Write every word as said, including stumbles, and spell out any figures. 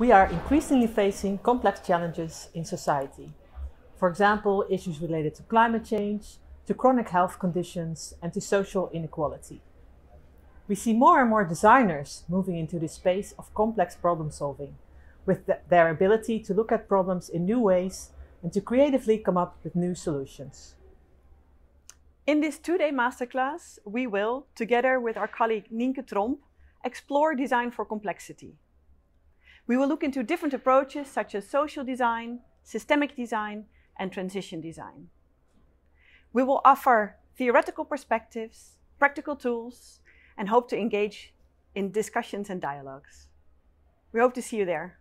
We are increasingly facing complex challenges in society. For example, issues related to climate change, to chronic health conditions, and to social inequality. We see more and more designers moving into the space of complex problem solving, with the, their ability to look at problems in new ways and to creatively come up with new solutions. In this two-day masterclass, we will, together with our colleague Nynke Tromp, explore design for complexity. We will look into different approaches such as social design, systemic design, and transition design. We will offer theoretical perspectives, practical tools, and hope to engage in discussions and dialogues. We hope to see you there.